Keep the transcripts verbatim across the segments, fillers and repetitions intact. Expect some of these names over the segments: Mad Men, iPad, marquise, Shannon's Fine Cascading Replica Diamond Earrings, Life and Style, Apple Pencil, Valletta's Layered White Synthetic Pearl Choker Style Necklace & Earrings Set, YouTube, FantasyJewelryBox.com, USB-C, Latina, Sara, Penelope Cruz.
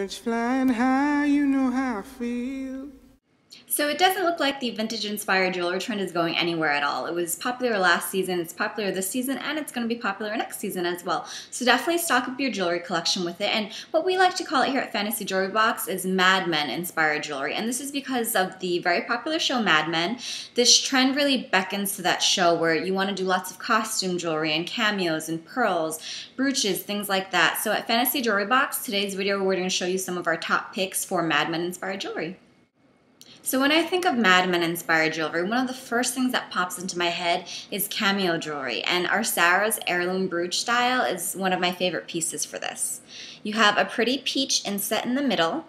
birds flying high, you know how I feel. So it doesn't look like the vintage-inspired jewelry trend is going anywhere at all. It was popular last season, it's popular this season, and it's going to be popular next season as well. So definitely stock up your jewelry collection with it. And what we like to call it here at Fantasy Jewelry Box is Mad Men-inspired jewelry. And this is because of the very popular show Mad Men. This trend really beckons to that show where you want to do lots of costume jewelry and cameos and pearls, brooches, things like that. So at Fantasy Jewelry Box, today's video we're going to show you some of our top picks for Mad Men-inspired jewelry. So when I think of Mad Men inspired jewelry, one of the first things that pops into my head is cameo jewelry, and our Sara's Heirloom Brooch style is one of my favorite pieces for this. You have a pretty peach inset in the middle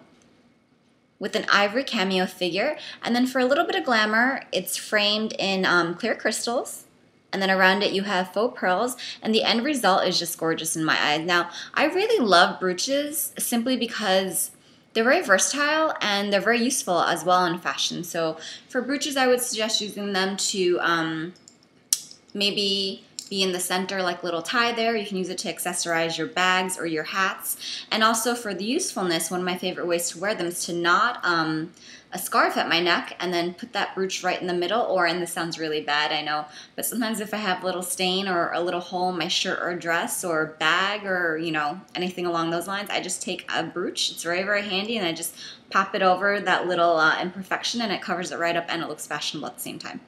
with an ivory cameo figure, and then for a little bit of glamour, it's framed in um, clear crystals. And then around it you have faux pearls, and the end result is just gorgeous in my eyes. Now, I really love brooches simply because they're very versatile and they're very useful as well in fashion. So for brooches, I would suggest using them to um, maybe be in the center like little tie there. You can use it to accessorize your bags or your hats. And also for the usefulness, one of my favorite ways to wear them is to knot um, a scarf at my neck and then put that brooch right in the middle, or, and this sounds really bad, I know, but sometimes if I have a little stain or a little hole in my shirt or dress or bag or, you know, anything along those lines, I just take a brooch. It's very, very handy, and I just pop it over that little uh, imperfection and it covers it right up and it looks fashionable at the same time.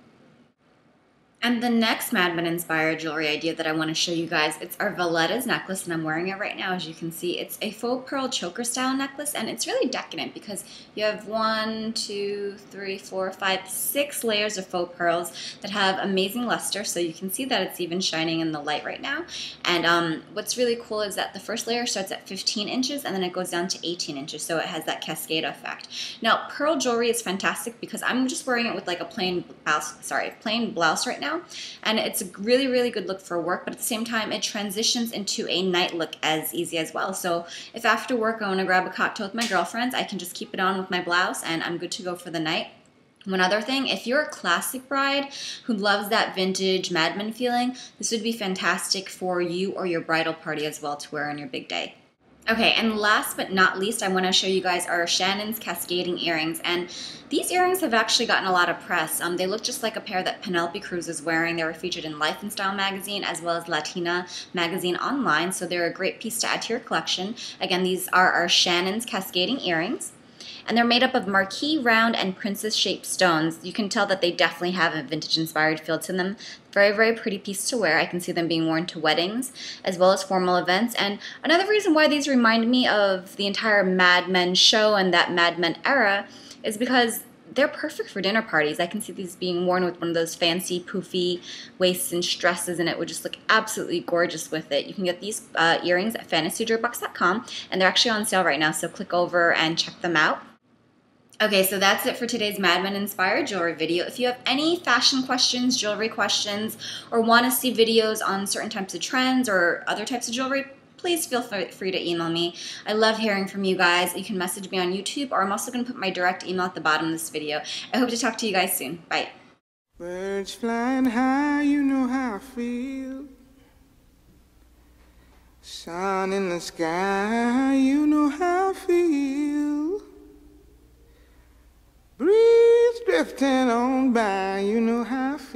And the next Mad Men inspired jewelry idea that I want to show you guys, it's our Valletta's necklace, and I'm wearing it right now as you can see. It's a faux pearl choker style necklace, and it's really decadent because you have one, two, three, four, five, six layers of faux pearls that have amazing luster, so you can see that it's even shining in the light right now. And um, what's really cool is that the first layer starts at fifteen inches and then it goes down to eighteen inches, so it has that cascade effect. Now, pearl jewelry is fantastic because I'm just wearing it with like a plain blouse, sorry, plain blouse right now. And it's a really, really good look for work, but at the same time, it transitions into a night look as easy as well. So if after work I want to grab a cocktail with my girlfriends, I can just keep it on with my blouse and I'm good to go for the night. One other thing, if you're a classic bride who loves that vintage Mad Men feeling, this would be fantastic for you or your bridal party as well to wear on your big day. Okay, and last but not least, I want to show you guys our Shannon's Cascading Earrings, and these earrings have actually gotten a lot of press. Um, they look just like a pair that Penelope Cruz is wearing. They were featured in Life and Style magazine as well as Latina magazine online, so they're a great piece to add to your collection. Again, these are our Shannon's Cascading Earrings, and they're made up of marquise, round, and princess-shaped stones. You can tell that they definitely have a vintage-inspired feel to them. Very, very pretty piece to wear. I can see them being worn to weddings as well as formal events. And another reason why these remind me of the entire Mad Men show and that Mad Men era is because they're perfect for dinner parties. I can see these being worn with one of those fancy, poofy waists and dresses, and it would just look absolutely gorgeous with it. You can get these uh, earrings at fantasy jewelry box dot com, and they're actually on sale right now, so click over and check them out. Okay, so that's it for today's Mad Men inspired jewelry video. If you have any fashion questions, jewelry questions, or want to see videos on certain types of trends or other types of jewelry, please feel free to email me. I love hearing from you guys. You can message me on YouTube, or I'm also going to put my direct email at the bottom of this video. I hope to talk to you guys soon. Bye. Birds flying high, you know how I feel. Sun in the sky, you know how I feel. Breeze drifting on by, you know how I feel.